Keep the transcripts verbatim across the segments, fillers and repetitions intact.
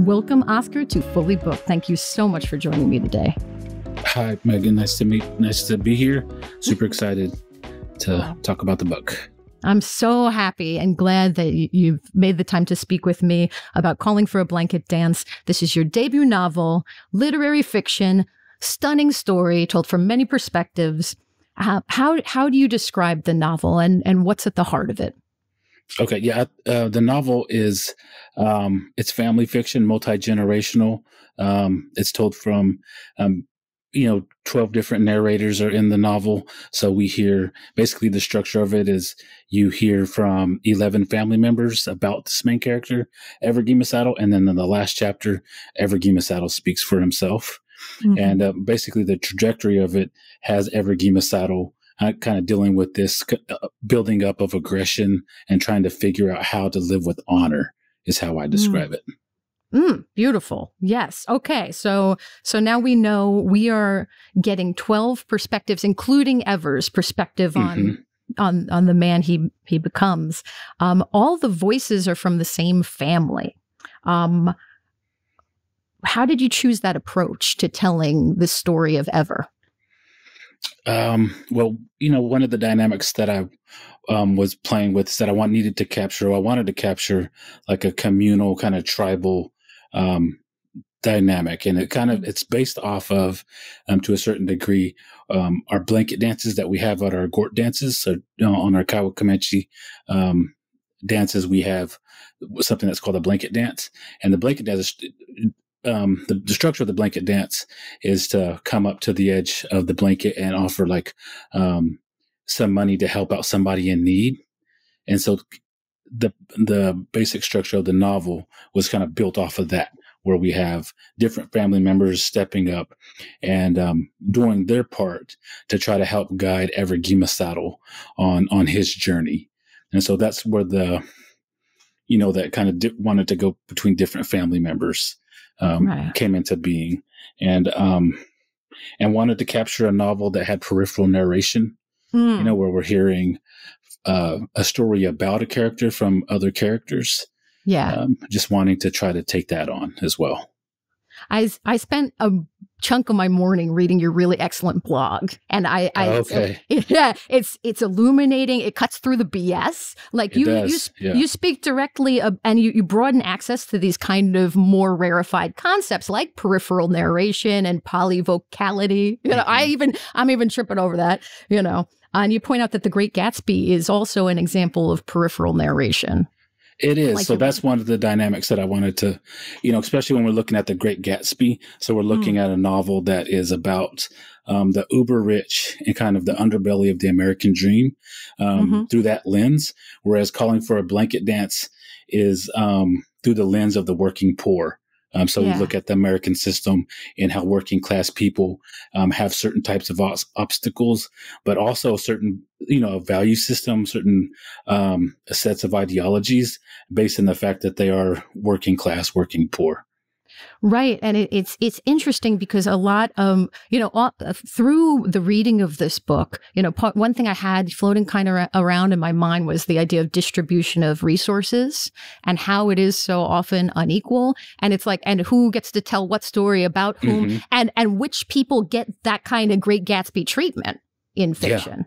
Welcome, Oscar, to Fully Booked. Thank you so much for joining me today. Hi, Megan. Nice to meet. Nice to be here. Super excited to talk about the book. I'm so happy and glad that you've made the time to speak with me about Calling for a Blanket Dance. This is your debut novel, literary fiction, stunning story told from many perspectives. How how, how do you describe the novel and, and what's at the heart of it? Okay, yeah, uh, the novel is um, it's family fiction, multi-generational. Um, it's told from um, you know, twelve different narrators are in the novel. So we hear basically the structure of it is you hear from eleven family members about this main character, Ever Geimausaddle. And then in the last chapter, Ever Geimausaddle speaks for himself. Mm-hmm. And uh, basically the trajectory of it has Ever Geimausaddle uh, kind of dealing with this uh, building up of aggression and trying to figure out how to live with honor is how I describe mm. it. Mm, beautiful. Yes. Okay. So, so now we know we are getting twelve perspectives, including Ever's perspective on, mm-hmm. on, on the man he, he becomes. Um, all the voices are from the same family. Um, how did you choose that approach to telling the story of Ever? Um, well, you know, one of the dynamics that I um, was playing with is that I want, needed to capture, I wanted to capture like a communal kind of tribal um, dynamic. And it kind of, it's based off of, um, to a certain degree, um, our blanket dances that we have at our gourd dances. So you know, on our Kiowa Comanche um, dances, we have something that's called a blanket dance. And the blanket dance is, um, the, the structure of the blanket dance is to come up to the edge of the blanket and offer like um, some money to help out somebody in need. And so the the basic structure of the novel was kind of built off of that, where we have different family members stepping up and um, doing their part to try to help guide Ever Geimausaddle on on his journey. And so that's where the, you know, that kind of di wanted to go between different family members um, right. came into being, and um, and wanted to capture a novel that had peripheral narration, mm. you know, where we're hearing uh, a story about a character from other characters. Yeah. Um, just wanting to try to take that on as well. I, I spent a chunk of my morning reading your really excellent blog, and I, I okay. it, yeah, it's it's illuminating. It cuts through the B S. Like you, you, yeah. you speak directly, of, and you, you broaden access to these kind of more rarefied concepts like peripheral narration and polyvocality. You know, mm-hmm. I even I'm even tripping over that. You know, and you point out that The Great Gatsby is also an example of peripheral narration. It is. Like so that's one of the dynamics that I wanted to, you know, especially when we're looking at The Great Gatsby. So we're looking mm. at a novel that is about um, the uber rich and kind of the underbelly of the American dream um, mm-hmm. through that lens. Whereas Calling for a Blanket Dance is um, through the lens of the working poor. Um, so yeah. we look at the American system and how working class people um, have certain types of obstacles, but also certain, you know, value system, certain um, sets of ideologies based on the fact that they are working class, working poor. Right. And it, it's it's interesting because a lot um you know, all, uh, through the reading of this book, you know, part, one thing I had floating kind of around in my mind was the idea of distribution of resources and how it is so often unequal. And it's like, and who gets to tell what story about whom mm-hmm. and, and which people get that kind of Great Gatsby treatment in fiction.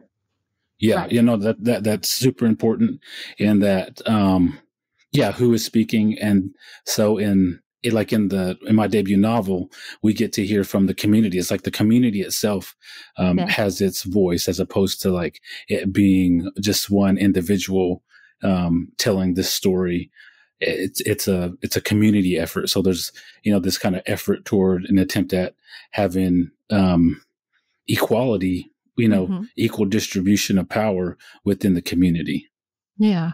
Yeah, yeah. Right. You know, that, that that's super important in that. Um, yeah. Who is speaking? And so in. It, like in the in my debut novel, we get to hear from the community. It's like the community itself um, yeah. has its voice, as opposed to like it being just one individual um, telling this story. It's it's a it's a community effort. So there's, you know, this kind of effort toward an attempt at having um, equality, you know, mm-hmm. equal distribution of power within the community. Yeah.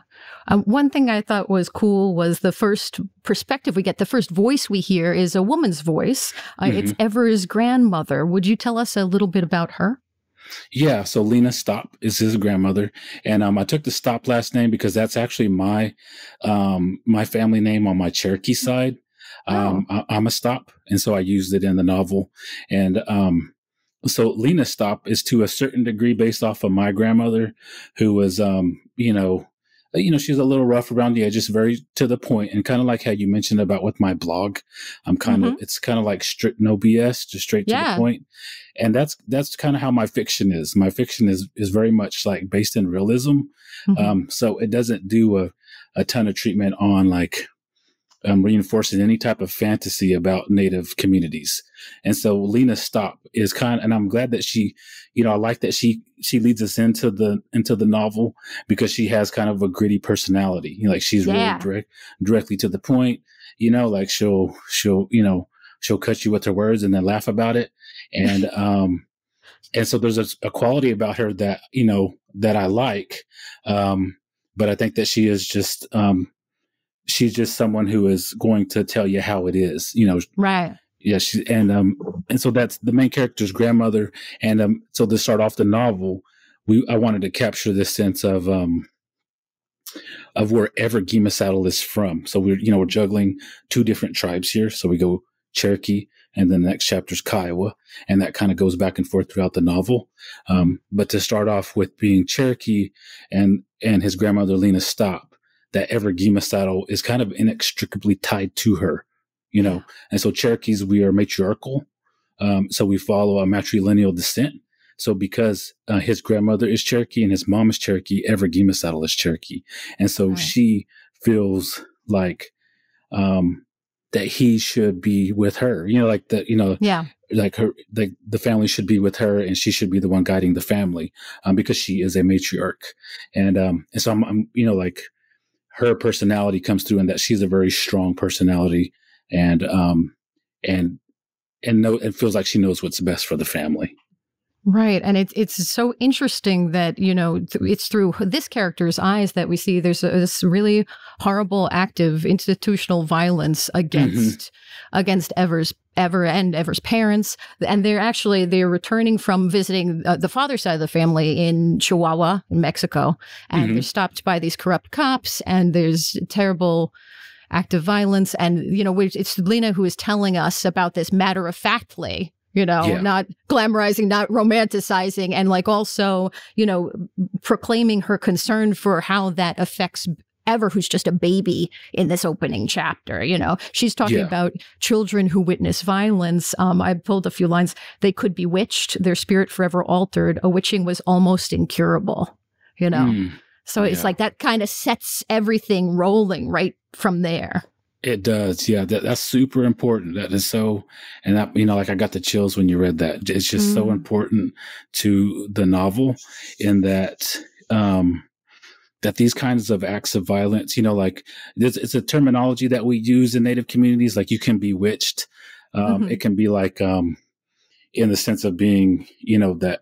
Um, one thing I thought was cool was the first perspective we get. The first voice we hear is a woman's voice. Uh, mm-hmm. It's Ever's grandmother. Would you tell us a little bit about her? Yeah. So Lena Stopp is his grandmother. And um, I took the Stopp last name because that's actually my um, my family name on my Cherokee side. Um, oh. I, I'm a Stopp. And so I used it in the novel. And um, so Lena Stopp is to a certain degree based off of my grandmother, who was, um, you know, you know, she's a little rough around the edges, very to the point, and kind of like how you mentioned about with my blog, I'm kind of, mm-hmm. it's kind of like strict, no B S, just straight to yeah. the point. And that's, that's kind of how my fiction is. My fiction is, is very much like based in realism. Mm-hmm. Um, so it doesn't do a, a ton of treatment on like, um, reinforcing any type of fantasy about Native communities. And so Lena Stopp is kind of, and I'm glad that she, you know, I like that she, she leads us into the, into the novel because she has kind of a gritty personality. You know, like she's yeah. really direct, directly to the point, you know, like she'll, she'll, you know, she'll cut you with her words and then laugh about it. And, um, and so there's a, a quality about her that, you know, that I like. Um, but I think that she is just, um, she's just someone who is going to tell you how it is, you know? Right. Yeah. She, and, um, and so that's the main character's grandmother. And, um, so to start off the novel, we, I wanted to capture this sense of, um, of where Ever Geimausaddle is from. So we're, you know, we're juggling two different tribes here. So we go Cherokee and then the next chapter's Kiowa. And that kind of goes back and forth throughout the novel. Um, but to start off with being Cherokee and, and his grandmother, Lena Stopp, that Ever Geimausaddle is kind of inextricably tied to her, you know? And so Cherokees, we are matriarchal. Um, so we follow a matrilineal descent. So because uh, his grandmother is Cherokee and his mom is Cherokee, Ever Geimausaddle is Cherokee. And so right. she feels like, um, that he should be with her, you know, like that, you know, yeah. like her, like the family should be with her and she should be the one guiding the family, um, because she is a matriarch. And, um, and so I'm, I'm you know, like, her personality comes through in that she's a very strong personality and, um, and, and know, it feels like she knows what's best for the family. Right. And it's, it's so interesting that, you know, th it's through this character's eyes that we see there's a, this really horrible act of institutional violence against, mm-hmm. against Ever's Ever and Ever's parents. And they're actually, they're returning from visiting uh, the father's side of the family in Chihuahua, in Mexico. And mm-hmm. they're stopped by these corrupt cops and there's terrible act of violence. And, you know, it's Lena who is telling us about this matter-of-factly, you know, yeah. not glamorizing, not romanticizing, and like also, you know, proclaiming her concern for how that affects Ever, who's just a baby in this opening chapter. You know, she's talking yeah. about children who witness violence. Um, I pulled a few lines. They could be witched, their spirit forever altered. A witching was almost incurable, you know. Mm, so it's yeah. like that kind of sets everything rolling right from there. It does. Yeah. That, that's super important. That is so, and that, you know, like I got the chills when you read that. It's just mm. so important to the novel in that, um, that these kinds of acts of violence, you know, like this, it's a terminology that we use in Native communities. Like you can be witched. Um, mm-hmm. It can be like, um, in the sense of being, you know, that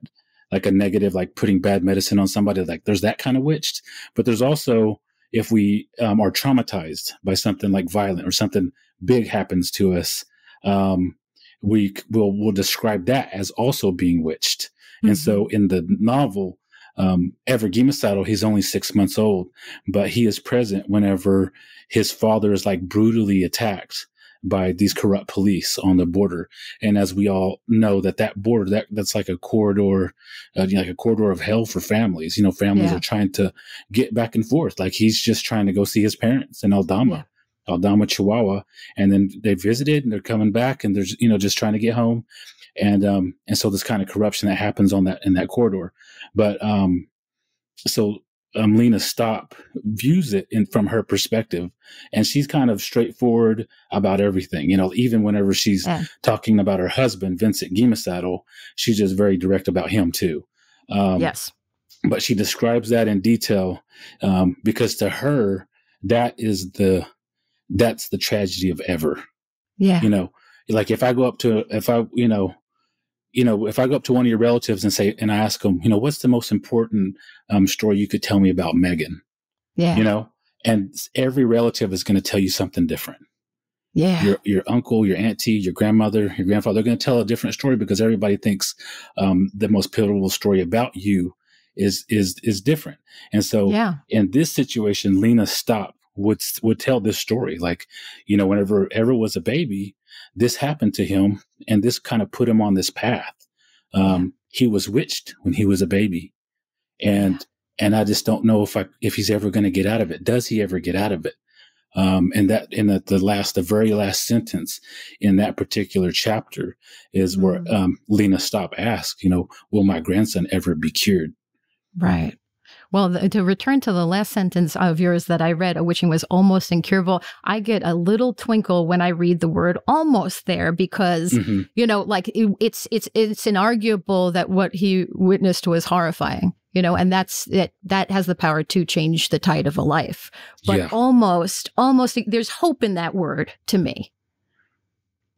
like a negative, like putting bad medicine on somebody, like there's that kind of witched, but there's also, if we um, are traumatized by something like violent or something big happens to us, um, we will we'll describe that as also being witched. Mm-hmm. And so in the novel, um, Ever Geimausaddle, he's only six months old, but he is present whenever his father is like brutally attacked by these corrupt police on the border. And as we all know that that border, that that's like a corridor, uh, you know, like a corridor of hell for families, you know, families yeah. are trying to get back and forth. Like he's just trying to go see his parents in Aldama, yeah. Aldama, Chihuahua. And then they visited and they're coming back and they're, you know, just trying to get home. And, um, and so this kind of corruption that happens on that, in that corridor. But, um, so, Um, Lena Stopp views it in from her perspective, and she's kind of straightforward about everything. You know, even whenever she's yeah. talking about her husband, Vincent Geimausaddle, she's just very direct about him too. Um, yes, but she describes that in detail um, because to her, that is the that's the tragedy of Ever. Yeah, you know, like if I go up to if I you know. you know, if I go up to one of your relatives and say, and I ask them, you know, what's the most important um, story you could tell me about Megan? Yeah. You know, and every relative is going to tell you something different. Yeah. Your, your uncle, your auntie, your grandmother, your grandfather, they're going to tell a different story because everybody thinks um, the most pivotal story about you is, is, is different. And so yeah. in this situation, Lena Stopp would, would tell this story. Like, you know, whenever Ever was a baby, this happened to him and this kind of put him on this path. Um, yeah. He was witched when he was a baby and And I just don't know if I, if he's ever going to get out of it. Does he ever get out of it? Um, and that in the, the last, the very last sentence in that particular chapter is mm-hmm. where um, Lena Stopp asks, you know, will my grandson ever be cured? Right. Well, th to return to the last sentence of yours that I read, a witching was almost incurable. I get a little twinkle when I read the word almost there, because, mm-hmm. you know, like it, it's, it's, it's inarguable that what he witnessed was horrifying, you know, and that's it. That has the power to change the tide of a life. But yeah. almost, almost there's hope in that word to me.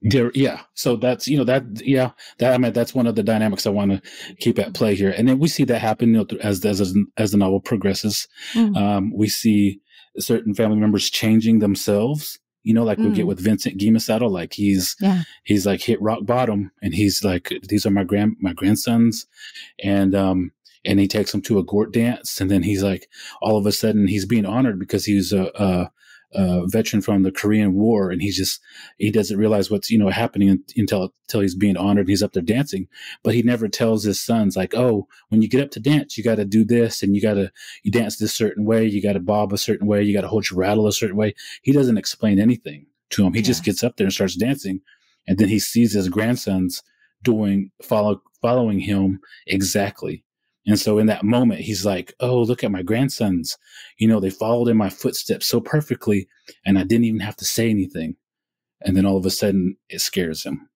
There, yeah. So that's, you know, that, yeah, that, I mean, that's one of the dynamics I want to keep at play here. And then we see that happen, you know, as, as, as the novel progresses. Mm. Um, we see certain family members changing themselves, you know, like mm. we get with Vincent Geimausaddle, like he's, yeah. he's like hit rock bottom and he's like, these are my grand, my grandsons. And, um, and he takes them to a gourd dance. And then he's like, all of a sudden he's being honored because he's a, a, Uh, veteran from the Korean War, and he just he doesn't realize what's you know happening until until he's being honored. He's up there dancing, but he never tells his sons like, "Oh, when you get up to dance, you got to do this, and you got to you dance this certain way, you got to bob a certain way, you got to hold your rattle a certain way." He doesn't explain anything to him. He yeah. just gets up there and starts dancing, and then he sees his grandsons doing follow following him exactly. And so in that moment, he's like, oh, look at my grandsons. You know, they followed in my footsteps so perfectly, and I didn't even have to say anything. And then all of a sudden, it scares him.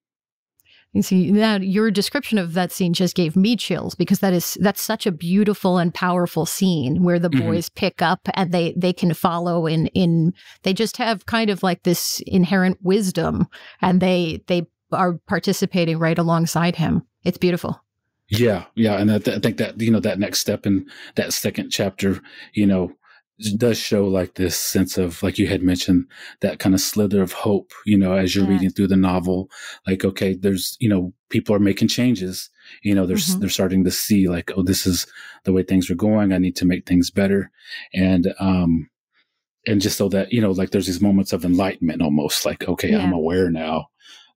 You see, now your description of that scene just gave me chills, because that is that's such a beautiful and powerful scene where the boys mm-hmm. pick up and they they can follow in in they just have kind of like this inherent wisdom, and they they are participating right alongside him. It's beautiful. Yeah. Yeah. And I, th I think that, you know, that next step in that second chapter, you know, does show like this sense of, like you had mentioned, that kind of slither of hope, you know, as you're yeah. reading through the novel, like, okay, there's, you know, people are making changes, you know, they're, mm-hmm. they're starting to see like, oh, this is the way things are going. I need to make things better. And, um, and just so that, you know, like there's these moments of enlightenment almost like, okay, yeah. I'm aware now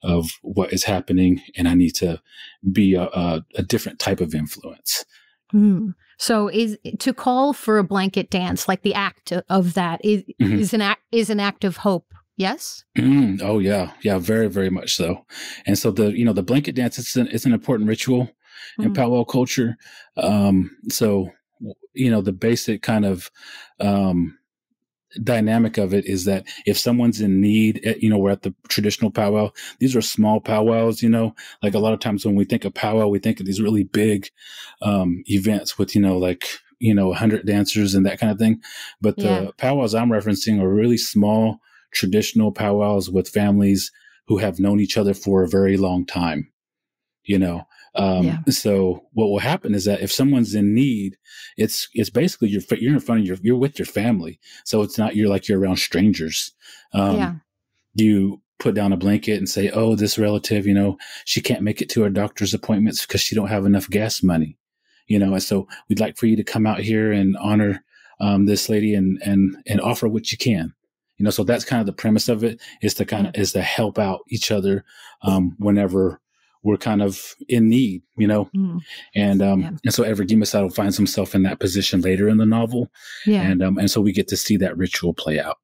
of what is happening, and I need to be a, a, a different type of influence. Mm. So, is to call for a blanket dance, like the act of that, is, mm-hmm. is an act is an act of hope. Yes. Mm. Oh yeah, yeah, very very much so. And so the you know the blanket dance it's an, it's an important ritual mm. in powwow culture. Um, so you know the basic kind of um, dynamic of it is that if someone's in need, you know, we're at the traditional powwow. These are small powwows, you know, like a lot of times when we think of powwow, we think of these really big um, events with, you know, like, you know, a hundred dancers and that kind of thing. But the yeah. powwows I'm referencing are really small traditional powwows with families who have known each other for a very long time, you know. Um, yeah. So what will happen is that if someone's in need, it's, it's basically you're, you're in front of your, you're with your family. So it's not, you're like, you're around strangers. Um, yeah. You put down a blanket and say, oh, this relative, you know, she can't make it to her doctor's appointments because she don't have enough gas money, you know? And so we'd like for you to come out here and honor, um, this lady and, and, and offer what you can. You know, so that's kind of the premise of it, is to kind of, is to help out each other, um, whenever we're kind of in need, you know, mm. and um, yeah. and so Ever Geimausaddle finds himself in that position later in the novel, yeah. and um, and so we get to see that ritual play out.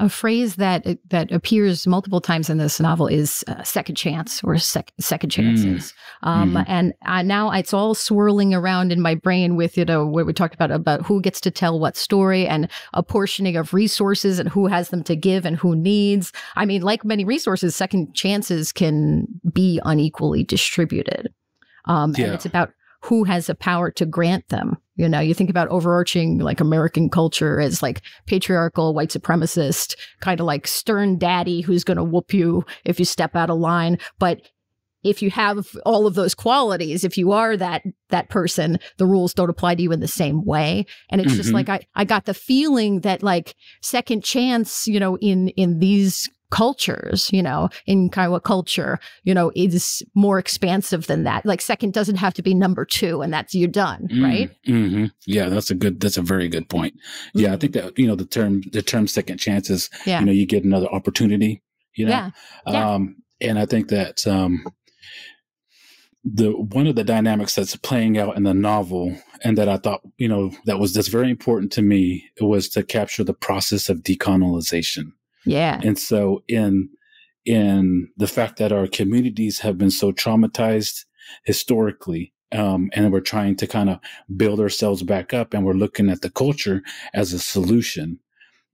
A phrase that that appears multiple times in this novel is uh, second chance or sec second chances, mm. Um, mm. and I, now it's all swirling around in my brain with you know what we talked about about who gets to tell what story and apportioning of resources and who has them to give and who needs. I mean, like many resources, second chances can be unequally distributed, um, yeah. and it's about who has the power to grant them. You know, you think about overarching like American culture as like patriarchal, white supremacist, kind of like stern daddy who's going to whoop you if you step out of line. But if you have all of those qualities, if you are that that person, the rules don't apply to you in the same way. And it's mm-hmm. just like I, I got the feeling that like second chance, you know, in in these cultures, you know, in Kiowa culture, you know, is more expansive than that. Like second doesn't have to be number two and that's, you're done. Mm, right. Mm-hmm. Yeah. That's a good, that's a very good point. Mm-hmm. Yeah. I think that, you know, the term, the term second chance is, yeah. you know, you get another opportunity, you know? Yeah. Yeah. Um, and I think that, um, the, one of the dynamics that's playing out in the novel and that I thought, you know, that was that's very important to me, was to capture the process of decolonization. Yeah. And so in in the fact that our communities have been so traumatized historically, um, and we're trying to kind of build ourselves back up, and we're looking at the culture as a solution,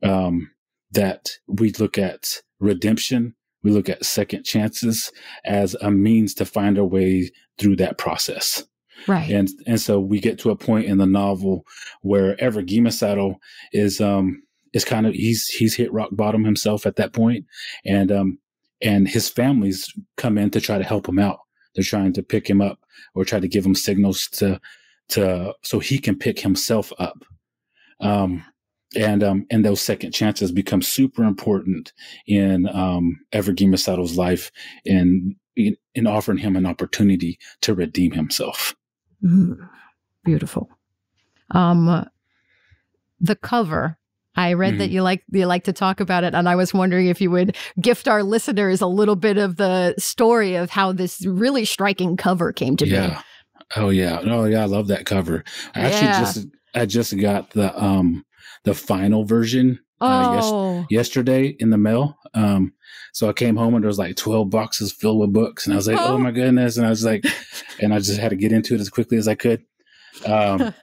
um, that we look at redemption, we look at second chances as a means to find our way through that process. Right. And and so we get to a point in the novel where Ever Geimausaddle is um is kind of he's he's hit rock bottom himself at that point, and um and his family's come in to try to help him out. They're trying to pick him up or try to give him signals to to so he can pick himself up. Um and um and those second chances become super important in um Ever Geimausaddle's life, and in, in offering him an opportunity to redeem himself. Mm, beautiful. Um, the cover, I read mm-hmm. that you like, you like to talk about it. And I was wondering if you would gift our listeners a little bit of the story of how this really striking cover came to yeah. be. Oh yeah. Oh yeah. I love that cover. I yeah. actually just, I just got the, um, the final version oh. uh, yes yesterday in the mail. Um, so I came home and there was like twelve boxes filled with books, and I was like, oh, oh my goodness. And I was like, and I just had to get into it as quickly as I could. Um,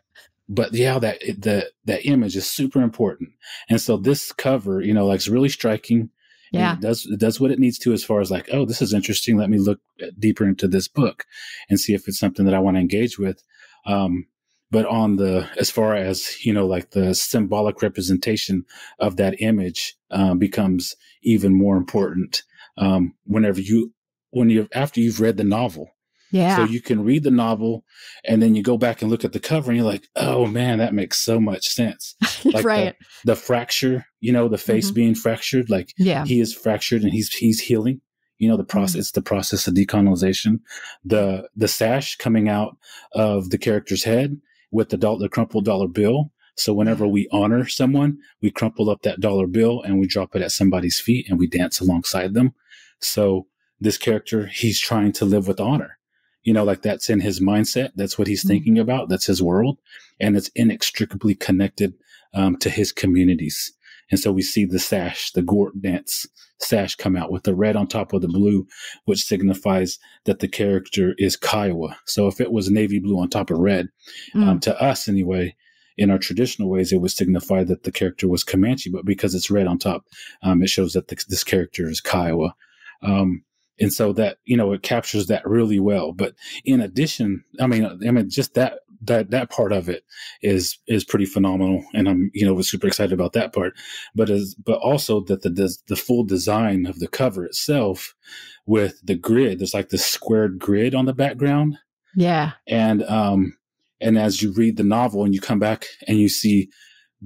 but yeah, that, the, that image is super important. And so this cover, you know, like it's really striking. Yeah. It does, it does what it needs to, as far as like, oh, this is interesting. Let me look deeper into this book and see if it's something that I want to engage with. Um, But on the, as far as, you know, like the symbolic representation of that image um, becomes even more important um, whenever you, when you, after you've read the novel. Yeah. So you can read the novel and then you go back and look at the cover and you're like, oh man, that makes so much sense. Like right. The, the fracture, you know, the face mm-hmm. being fractured, like yeah. he is fractured and he's, he's healing. You know, the process, it's the process of decolonization. The, the sash coming out of the character's head with the, dollar, the crumpled dollar bill. So whenever we honor someone, we crumple up that dollar bill and we drop it at somebody's feet and we dance alongside them. So this character, he's trying to live with honor. You know, like that's in his mindset. That's what he's mm-hmm. thinking about. That's his world. And it's inextricably connected um, to his communities. And so we see the sash, the gourd dance sash come out with the red on top of the blue, which signifies that the character is Kiowa. So if it was navy blue on top of red, mm. um, to us anyway, in our traditional ways, it would signify that the character was Comanche. But because it's red on top, um, it shows that the, this character is Kiowa. Um, and so that, you know, it captures that really well. But in addition, I mean, I mean, just that. that that part of it is is pretty phenomenal, and I'm you know was super excited about that part, but as but also that the the, the full design of the cover itself with the grid, there's like this squared grid on the background, yeah and um and as you read the novel and you come back and you see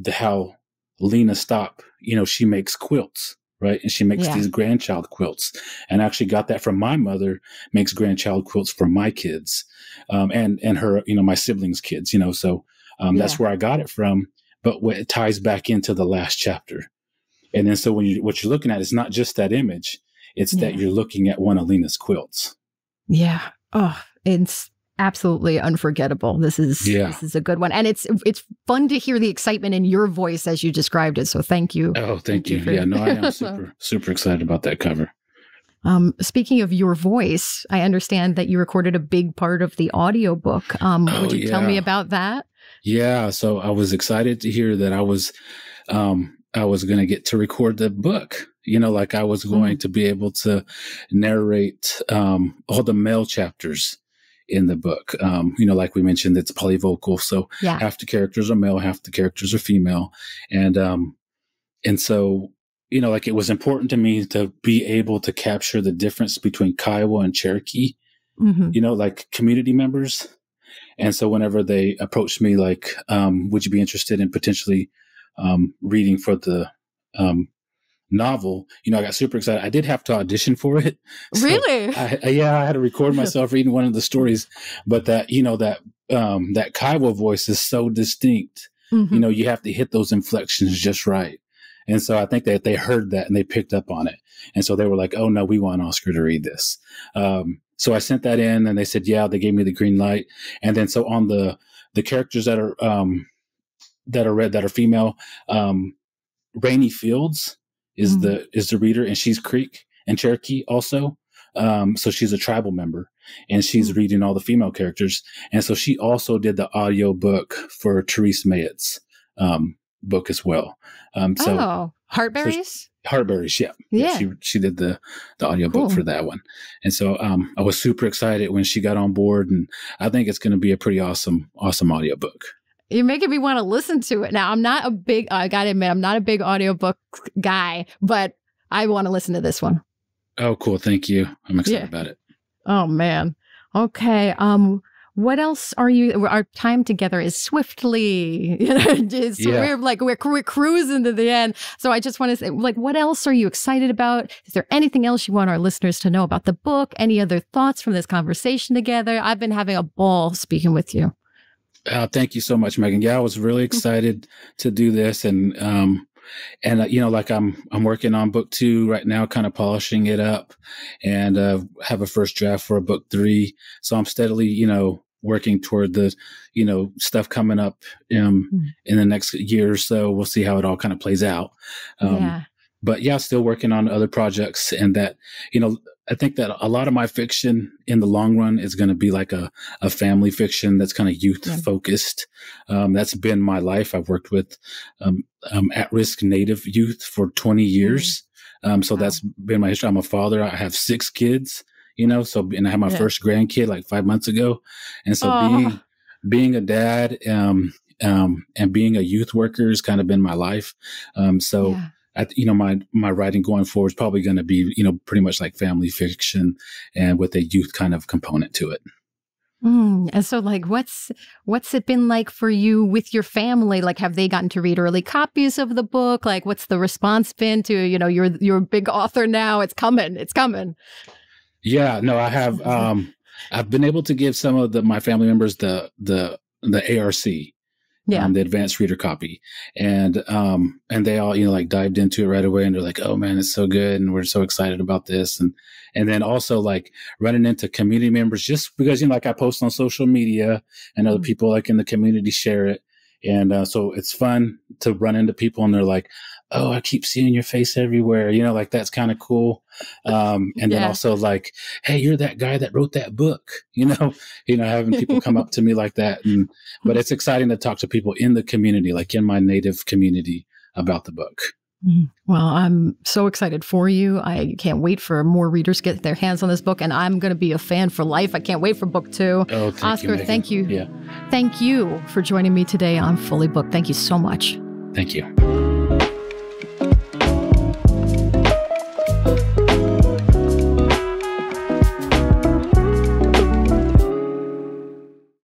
the how Lena Stopp, you know she makes quilts, right? And she makes yeah. these grandchild quilts, and I actually got that from my mother, makes grandchild quilts for my kids, um, and, and her, you know, my siblings' kids, you know, so um, yeah. that's where I got it from. But what it ties back into the last chapter. And then, so when you, what you're looking at is not just that image, it's yeah. that you're looking at one of Lena's quilts. Yeah. Oh, it's absolutely unforgettable. This is, yeah. this is a good one. And it's, it's fun to hear the excitement in your voice as you described it. So thank you. Oh, thank, thank you. you yeah, no, I am super, super excited about that cover. Um, speaking of your voice, I understand that you recorded a big part of the audiobook. Um, oh, would you yeah. tell me about that? Yeah. So I was excited to hear that I was, um, I was going to get to record the book. You know, like I was going mm-hmm. to be able to narrate, um, all the male chapters in the book. Um, you know, like we mentioned, it's polyvocal. So yeah. half the characters are male, half the characters are female. And, um, and so, you know, like it was important to me to be able to capture the difference between Kiowa and Cherokee, mm-hmm. you know, like community members. And so whenever they approached me, like, um, would you be interested in potentially, um, reading for the, um, novel, you know, I got super excited. I did have to audition for it. So really? I, I, yeah, I had to record myself reading one of the stories, but that, you know, that um, that Kiowa voice is so distinct. Mm-hmm. You know, you have to hit those inflections just right. And so I think that they heard that and they picked up on it. And so they were like, oh, no, we want Oscar to read this. Um, so I sent that in and they said, yeah, they gave me the green light. And then so on the the characters that are um, that are read that are female. Um, Rainy Fields is mm-hmm. the is the reader, and she's Creek and Cherokee also. Um, so she's a tribal member, and she's mm-hmm. reading all the female characters. And so she also did the audio book for Therese Mayett's um, book as well. Um, so oh, Heartberries? So Heartberries, yeah. yeah. yeah she, she did the, the audio book cool. for that one. And so um, I was super excited when she got on board, and I think it's going to be a pretty awesome, awesome audio book. You're making me want to listen to it now. I'm not a big, I got to admit, I'm not a big audiobook guy, but I want to listen to this one. Oh, cool. Thank you. I'm excited yeah. about it. Oh, man. Okay. Um, what else are you, our time together is swiftly, you know, just, yeah. we're like, we're, we're cruising to the end. So I just want to say, like, what else are you excited about? Is there anything else you want our listeners to know about the book? Any other thoughts from this conversation together? I've been having a ball speaking with you. Uh, thank you so much, Megan. Yeah, I was really excited to do this. And, um, And, uh, you know, like I'm, I'm working on book two right now, kind of polishing it up, and uh, have a first draft for a book three. So I'm steadily, you know, working toward the, you know, stuff coming up um, mm. in the next year or so. We'll see how it all kind of plays out. Um, yeah. But yeah, still working on other projects, and that, you know, I think that a lot of my fiction in the long run is going to be like a, a family fiction that's kind of youth yeah. focused. Um, that's been my life. I've worked with um, um, at-risk Native youth for twenty years. Mm-hmm. um, so wow. that's been my history. I'm a father. I have six kids, you know, so, and I had my yeah. first grandkid like five months ago. And so Aww. being being a dad um, um, and being a youth worker has kind of been my life. Um, so. Yeah. I, you know, my, my writing going forward is probably going to be, you know, pretty much like family fiction and with a youth kind of component to it. Mm, and so like, what's, what's it been like for you with your family? Like, have they gotten to read early copies of the book? Like, what's the response been to, you know, you're, you're a big author now, it's coming, it's coming. Yeah, no, I have, um, I've been able to give some of the, my family members the, the, the A R C. Yeah, um, the advanced reader copy, and um, and they all, you know, like dived into it right away, and they're like, "Oh man, it's so good, and we're so excited about this," and and then also like running into community members, just because, you know, like I post on social media, and other mm-hmm. people like in the community share it, and uh, so it's fun to run into people, and they're like, "Oh, I keep seeing your face everywhere," you know, like that's kind of cool. Um, and yeah. then also like, "Hey, you're that guy that wrote that book," you know, you know, having people come up to me like that. And, but it's exciting to talk to people in the community, like in my Native community, about the book. Well, I'm so excited for you. I can't wait for more readers to get their hands on this book, and I'm going to be a fan for life. I can't wait for book two. Oh, thank Oscar, you, thank you. Yeah. Thank you for joining me today on Fully Booked. Thank you so much. Thank you.